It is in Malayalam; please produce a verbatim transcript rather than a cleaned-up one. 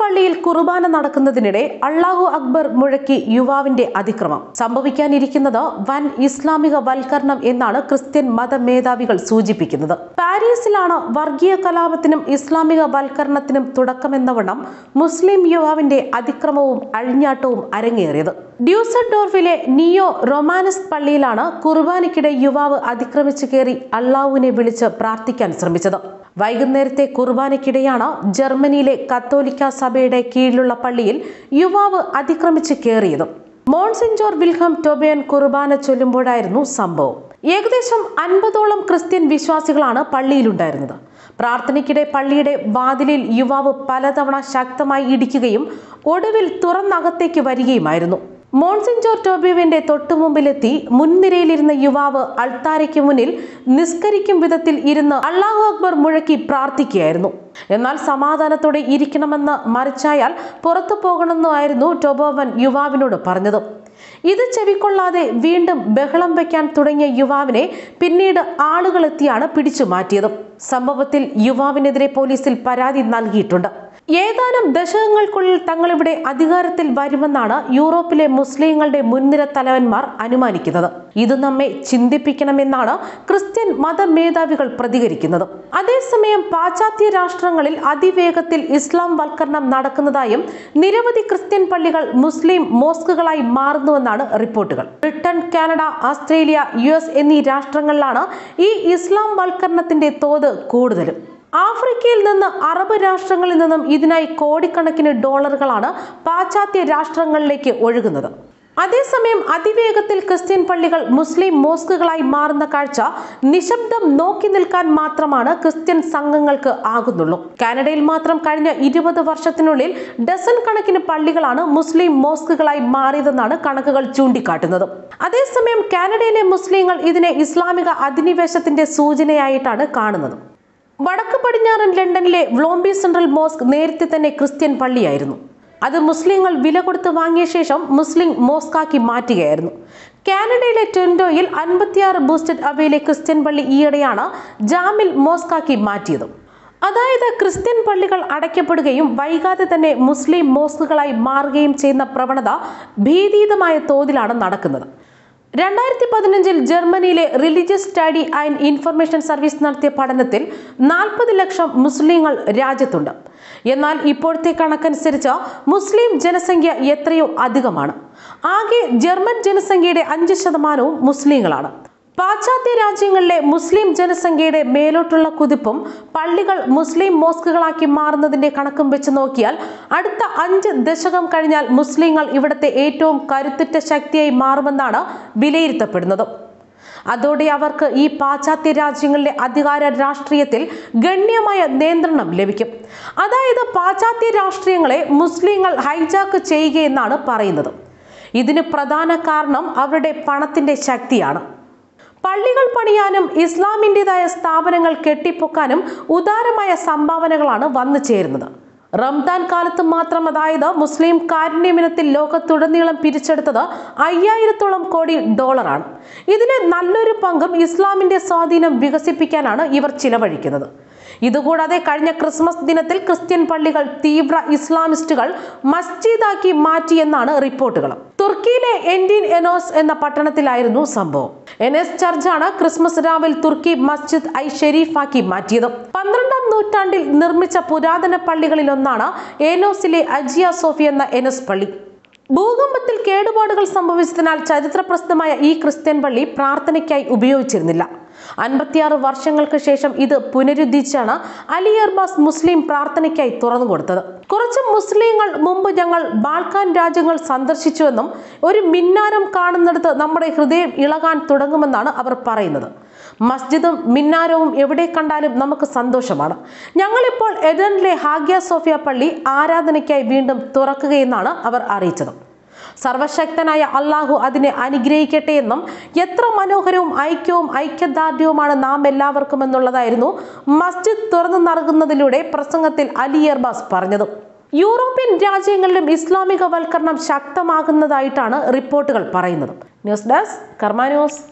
പള്ളിയിൽ കുർബാന നടക്കുന്നതിനിടെ അല്ലാഹു അക്ബർ മുഴക്കി യുവാവിന്റെ അതിക്രമം. സംഭവിക്കാനിരിക്കുന്നത് വൻ ഇസ്ലാമിക വൽക്കരണം എന്നാണ് ക്രിസ്ത്യൻ മതമേധാവികൾ സൂചിപ്പിക്കുന്നത്. പാരീസിലാണ് വർഗീയ കലാപത്തിനും ഇസ്ലാമിക വൽക്കരണത്തിനും തുടക്കമെന്നവണ്ണം മുസ്ലിം യുവാവിന്റെ അതിക്രമവും അഴിഞ്ഞാട്ടവും അരങ്ങേറിയത്. ഡ്യൂസഡോർഫിലെ നിയോ റൊമാനസ് പള്ളിയിലാണ് കുർബാനയ്ക്കിടെ യുവാവ് അതിക്രമിച്ചു കയറി അല്ലാഹുവിനെ വിളിച്ച് പ്രാർത്ഥിക്കാൻ ശ്രമിച്ചത്. വൈകുന്നേരത്തെ കുർബാനയ്ക്കിടെയാണ് ജർമ്മനിയിലെ കത്തോലിക്ക സഭയുടെ കീഴിലുള്ള പള്ളിയിൽ യുവാവ് അതിക്രമിച്ച് കയറിയത്. മോൺസിഞ്ചോർ വിൽഹം ടോബിയൻ കുർബാന ചൊല്ലുമ്പോഴായിരുന്നു സംഭവം. ഏകദേശം അൻപതോളം ക്രിസ്ത്യൻ വിശ്വാസികളാണ് പള്ളിയിലുണ്ടായിരുന്നത്. പ്രാർത്ഥനയ്ക്കിടെ പള്ളിയുടെ വാതിലിൽ യുവാവ് പലതവണ ശക്തമായി ഇടിക്കുകയും ഒടുവിൽ തുറന്നകത്തേക്ക് വരികയുമായിരുന്നു. മോൺസിഞ്ചോർ ടോബിയന്റെ തൊട്ടുമുമ്പിലെത്തി മുൻനിരയിലിരുന്ന യുവാവ് അൾത്താരയ്ക്ക് മുന്നിൽ നിസ്കരിക്കും വിധത്തിൽ ഇരുന്ന് അല്ലാഹു അക്ബർ മുഴക്കി പ്രാർത്ഥിക്കുകയായിരുന്നു. എന്നാൽ സമാധാനത്തോടെ ഇരിക്കണമെന്ന് മറിച്ചായാൽ പുറത്തു പോകണമെന്നായിരുന്നു ടോബോവൻ യുവാവിനോട് പറഞ്ഞത്. ഇത് ചെവിക്കൊള്ളാതെ വീണ്ടും ബഹളം വയ്ക്കാൻ തുടങ്ങിയ യുവാവിനെ പിന്നീട് ആളുകളെത്തിയാണ് പിടിച്ചു മാറ്റിയത്. സംഭവത്തിൽ യുവാവിനെതിരെ പോലീസിൽ പരാതി നൽകിയിട്ടുണ്ട്. ഏതാനും ദശകങ്ങൾക്കുള്ളിൽ തങ്ങളിവിടെ അധികാരത്തിൽ വരുമെന്നാണ് യൂറോപ്പിലെ മുസ്ലിങ്ങളുടെ മുൻനിര തലവന്മാർ അനുമാനിക്കുന്നത്. ഇത് നമ്മെ ചിന്തിപ്പിക്കണമെന്നാണ് ക്രിസ്ത്യൻ മതമേധാവികൾ പ്രതികരിക്കുന്നത്. അതേസമയം പാശ്ചാത്യ രാഷ്ട്രങ്ങളിൽ അതിവേഗത്തിൽ ഇസ്ലാം വൽക്കരണം നടക്കുന്നതായും നിരവധി ക്രിസ്ത്യൻ പള്ളികൾ മുസ്ലിം മോസ്കുകളായി മാറുന്നുവെന്നാണ് റിപ്പോർട്ടുകൾ. Britain, Canada, Australia, U S എന്നീ രാഷ്ട്രങ്ങളിലാണ് ഈ ഇസ്ലാം വൽക്കരണത്തിന്റെ തോത് കൂടുതലും. ആഫ്രിക്കയിൽ നിന്ന്, അറബ് രാഷ്ട്രങ്ങളിൽ നിന്നും ഇതിനായി കോടിക്കണക്കിന് ഡോളറുകളാണ് പാശ്ചാത്യ രാഷ്ട്രങ്ങളിലേക്ക് ഒഴുകുന്നത്. അതേസമയം അതിവേഗത്തിൽ ക്രിസ്ത്യൻ പള്ളികൾ മുസ്ലിം മോസ്കുകളായി മാറുന്ന കാഴ്ച നിശബ്ദം നോക്കി നിൽക്കാൻ മാത്രമാണ് ക്രിസ്ത്യൻ സംഘങ്ങൾക്ക് ആകുന്നുള്ളൂ. കാനഡയിൽ മാത്രം കഴിഞ്ഞ ഇരുപത് വർഷത്തിനുള്ളിൽ ഡസൻ കണക്കിന് പള്ളികളാണ് മുസ്ലിം മോസ്കുകളായി മാറിയതെന്നാണ് കണക്കുകൾ ചൂണ്ടിക്കാട്ടുന്നത്. അതേസമയം കാനഡയിലെ മുസ്ലിങ്ങൾ ഇതിനെ ഇസ്ലാമിക അധിനിവേശത്തിന്റെ സൂചനയായിട്ടാണ് കാണുന്നത്. വടക്ക് പടിഞ്ഞാറൻ ലണ്ടനിലെ വ്ലോംബി സെൻട്രൽ മോസ്ക് നേരത്തെ തന്നെ ക്രിസ്ത്യൻ പള്ളിയായിരുന്നു. അത് മുസ്ലിങ്ങൾ വില കൊടുത്ത് വാങ്ങിയ ശേഷം മുസ്ലിം മോസ്കാക്കി മാറ്റുകയായിരുന്നു. കാനഡയിലെ ടൊറന്റോയിൽ അൻപത്തിയാറ് ബൂസ്റ്റഡ് അവയിലെ ക്രിസ്ത്യൻ പള്ളി ഈയിടെയാണ് ജാമിൽ മോസ്കാക്കി മാറ്റിയത്. അതായത് ക്രിസ്ത്യൻ പള്ളികൾ അടയ്ക്കപ്പെടുകയും വൈകാതെ തന്നെ മുസ്ലിം മോസ്കുകളായി മാറുകയും ചെയ്യുന്ന പ്രവണത ഭീതിതമായ തോതിലാണ് നടക്കുന്നത്. രണ്ടായിരത്തി പതിനഞ്ചിൽ ജർമ്മനിയിലെ religious study and information service നടത്തിയ പഠനത്തിൽ നാൽപ്പത് ലക്ഷം മുസ്ലിങ്ങൾ രാജ്യത്തുണ്ട്. എന്നാൽ ഇപ്പോഴത്തെ കണക്കനുസരിച്ച് മുസ്ലിം ജനസംഖ്യ എത്രയോ അധികമാണ്. ആകെ ജർമ്മൻ ജനസംഖ്യയുടെ അഞ്ച് ശതമാനവും മുസ്ലിങ്ങളാണ്. പാശ്ചാത്യ രാജ്യങ്ങളിലെ മുസ്ലിം ജനസംഖ്യയുടെ മേലോട്ടുള്ള കുതിപ്പും പള്ളികൾ മുസ്ലിം മോസ്കുകളാക്കി മാറുന്നതിന്റെ കണക്കും വെച്ച് നോക്കിയാൽ അടുത്ത അഞ്ച് ദശകം കഴിഞ്ഞാൽ മുസ്ലിങ്ങൾ ഇവിടുത്തെ ഏറ്റവും കരുത്തുറ്റ ശക്തിയായി മാറുമെന്നാണ് വിലയിരുത്തപ്പെടുന്നത്. അതോടെ അവർക്ക് ഈ പാശ്ചാത്യ രാജ്യങ്ങളിലെ അധികാര രാഷ്ട്രീയത്തിൽ ഗണ്യമായ നിയന്ത്രണം ലഭിക്കും. അതായത് പാശ്ചാത്യ രാഷ്ട്രീയങ്ങളെ മുസ്ലിങ്ങൾ ഹൈജാക്ക് ചെയ്യുകയെന്നാണ് പറയുന്നത്. ഇതിന് പ്രധാന കാരണം അവരുടെ പണത്തിന്റെ ശക്തിയാണ്. പള്ളികൾ പണിയാനും ഇസ്ലാമിൻ്റെതായ സ്ഥാപനങ്ങൾ കെട്ടിപ്പൊക്കാനും ഉദാരമായ സംഭാവനകളാണ് വന്നു ചേരുന്നത്. റംദാൻ കാലത്ത് മാത്രം, അതായത് മുസ്ലിം കാരുണ്യമിനത്തിൽ ലോകത്തുടനീളം പിരിച്ചെടുത്തത് അയ്യായിരത്തോളം കോടി ഡോളറാണ്. ഇതിന് നല്ലൊരു പങ്കും ഇസ്ലാമിൻ്റെ സ്വാധീനം വികസിപ്പിക്കാനാണ് ഇവർ ചിലവഴിക്കുന്നത്. ഇതുകൂടാതെ കഴിഞ്ഞ ക്രിസ്മസ് ദിനത്തിൽ ക്രിസ്ത്യൻ പള്ളികൾ തീവ്ര ഇസ്ലാമിസ്റ്റുകൾ മസ്ജിദാക്കി മാറ്റിയെന്നാണ് റിപ്പോർട്ടുകൾ. തുർക്കിയിലെ എൻഡിൻ എനോസ് എന്ന പട്ടണത്തിലായിരുന്നു സംഭവം. എനസ് ചർച്ചാണ് ക്രിസ്മസ് രാവിലെ തുർക്കി മസ്ജിദ് ഐ ഷെരീഫാക്കി മാറ്റിയത്. പന്ത്രണ്ടാം നൂറ്റാണ്ടിൽ നിർമ്മിച്ച പുരാതന പള്ളികളിലൊന്നാണ് എനോസിലെ അജിയ സോഫി എന്ന എനസ് പള്ളി. ഭൂകമ്പത്തിൽ കേടുപാടുകൾ സംഭവിച്ചതിനാൽ ചരിത്രപ്രസിദ്ധമായ ഈ ക്രിസ്ത്യൻ പള്ളി പ്രാർത്ഥനയ്ക്കായി ഉപയോഗിച്ചിരുന്നില്ല. അൻപത്തിയാറ് വർഷങ്ങൾക്ക് ശേഷം ഇത് പുനരുദ്ധരിച്ചാണ് അലി അർബാസ് മുസ്ലിം പ്രാർത്ഥനയ്ക്കായി തുറന്നു കൊടുത്തത്. കുറച്ച് മുസ്ലിങ്ങൾ മുമ്പ് ഞങ്ങൾ ബാൾക്കാൻ രാജ്യങ്ങൾ സന്ദർശിച്ചുവെന്നും ഒരു മിന്നാരം കാണുന്നിടത്ത് നമ്മുടെ ഹൃദയം ഇളകാൻ തുടങ്ങുമെന്നാണ് അവർ പറയുന്നത്. മസ്ജിദും മിന്നാരവും എവിടെ കണ്ടാലും നമുക്ക് സന്തോഷമാണ്. ഞങ്ങളിപ്പോൾ എഡനിലെ ഹാഗിയ സോഫിയ പള്ളി ആരാധനയ്ക്കായി വീണ്ടും തുറക്കുകയെന്നാണ് അവർ അറിയിച്ചത്. സർവശക്തനായ അല്ലാഹു അതിനെ അനുഗ്രഹിക്കട്ടെ എന്നും എത്ര മനോഹരവും ഐക്യവും ഐക്യദാർഢ്യവുമാണ് നാം എല്ലാവർക്കും എന്നുള്ളതായിരുന്നു മസ്ജിദ് തുറന്നു നൽകുന്നതിലൂടെ പ്രസംഗത്തിൽ അലി അർബാസ് പറഞ്ഞത്. യൂറോപ്യൻ രാജ്യങ്ങളിലും ഇസ്ലാമിക വൽക്കരണം ശക്തമാകുന്നതായിട്ടാണ് റിപ്പോർട്ടുകൾ പറയുന്നത്. News desk, Karma news.